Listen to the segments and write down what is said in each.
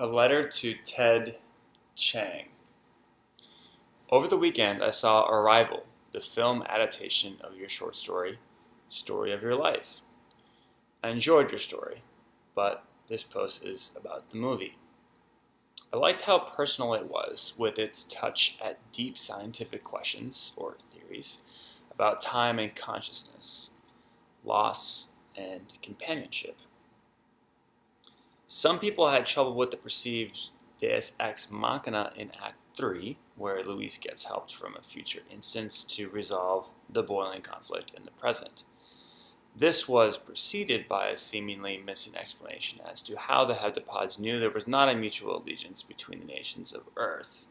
A letter to Ted Chiang. Over the weekend, I saw Arrival, the film adaptation of your short story, Story of Your Life. I enjoyed your story, but this post is about the movie. I liked how personal it was, with its touch at deep scientific questions, or theories, about time and consciousness, loss and companionship. Some people had trouble with the perceived deus ex machina in Act 3, where Louise gets helped from a future instance to resolve the boiling conflict in the present. This was preceded by a seemingly missing explanation as to how the Heptapods knew there was not a mutual allegiance between the nations of Earth,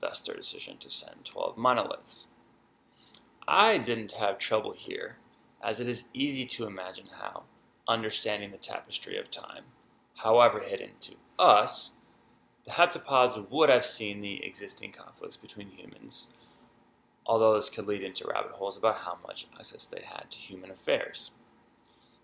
thus their decision to send 12 monoliths. I didn't have trouble here, as it is easy to imagine how, understanding the tapestry of time, however hidden to us, the Heptapods would have seen the existing conflicts between humans, although this could lead into rabbit holes about how much access they had to human affairs.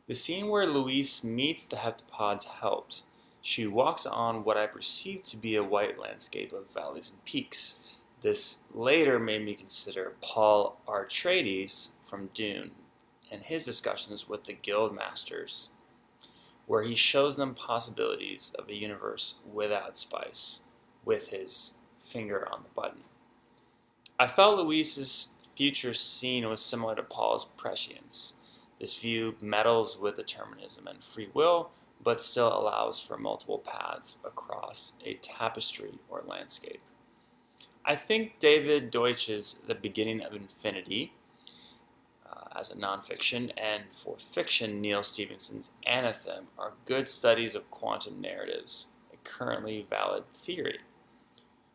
The scene where Louise meets the Heptapods helped. She walks on what I perceived to be a white landscape of valleys and peaks. This later made me consider Paul Atreides from Dune and his discussions with the Guild Masters, where he shows them possibilities of a universe without spice, with his finger on the button. I felt Louise's future scene was similar to Paul's prescience. This view meddles with determinism and free will, but still allows for multiple paths across a tapestry or landscape. I think David Deutsch's The Beginning of Infinity, as a nonfiction, and for fiction, Neil Stephenson's Anathem, are good studies of quantum narratives, a currently valid theory.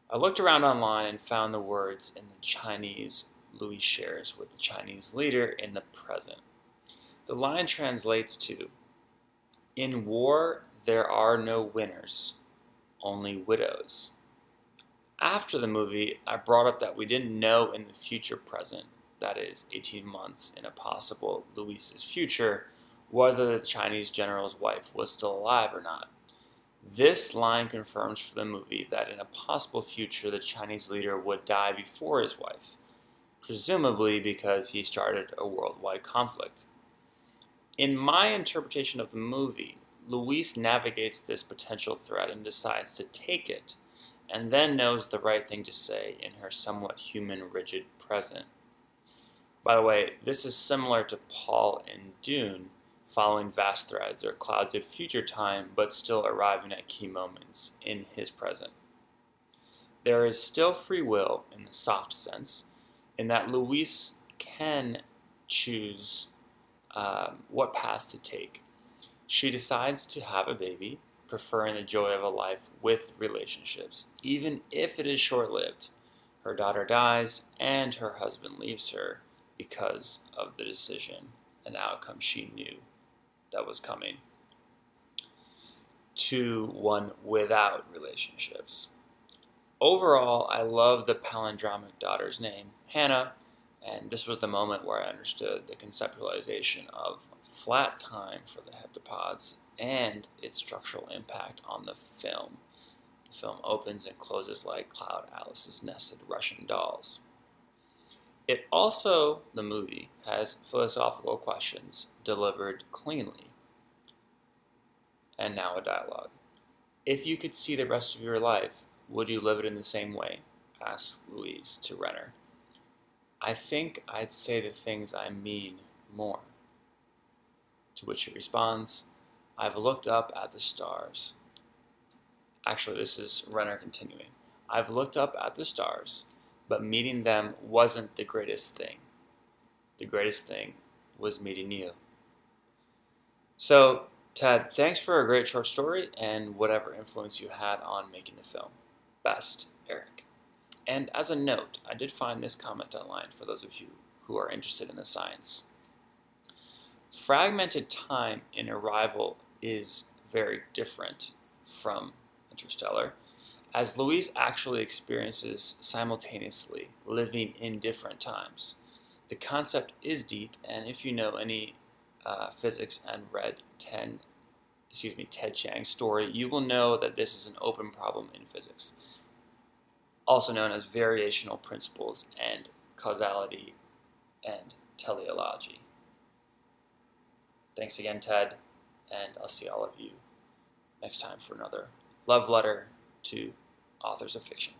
I looked around online and found the words in the Chinese Louise shares with the Chinese leader in the present. The line translates to, "In war, there are no winners, only widows." After the movie, I brought up that we didn't know in the future present, that is 18 months in a possible Louise's future, whether the Chinese general's wife was still alive or not. This line confirms for the movie that in a possible future, the Chinese leader would die before his wife, presumably because he started a worldwide conflict. In my interpretation of the movie, Louise navigates this potential threat and decides to take it, and then knows the right thing to say in her somewhat human, rigid present. By the way, this is similar to Paul in Dune, following vast threads or clouds of future time, but still arriving at key moments in his present. There is still free will in the soft sense, in that Louise can choose what path to take. She decides to have a baby, preferring the joy of a life with relationships, even if it is short-lived. Her daughter dies, and her husband leaves her because of the decision and outcome she knew that was coming, to one without relationships. Overall, I love the palindromic daughter's name, Hannah, and this was the moment where I understood the conceptualization of flat time for the Heptapods and its structural impact on the film. The film opens and closes like Cloud Alice's nested Russian dolls. It also, the movie, has philosophical questions delivered cleanly. And now a dialogue. If you could see the rest of your life, would you live it in the same way? Asks Louise to Renner. I think I'd say the things I mean more. To which he responds, I've looked up at the stars. Actually, this is Renner continuing. I've looked up at the stars, but meeting them wasn't the greatest thing. The greatest thing was meeting you. So, Ted, thanks for a great short story and whatever influence you had on making the film. Best, Eric. And as a note, I did find this comment online for those of you who are interested in the science. Fragmented time in Arrival is very different from Interstellar, as Louise actually experiences simultaneously living in different times. The concept is deep, and if you know any physics and read 10 Ted Chiang's story, you will know that this is an open problem in physics, also known as variational principles and causality and teleology. Thanks again, Ted, and I'll see all of you next time for another love letter to authors of fiction.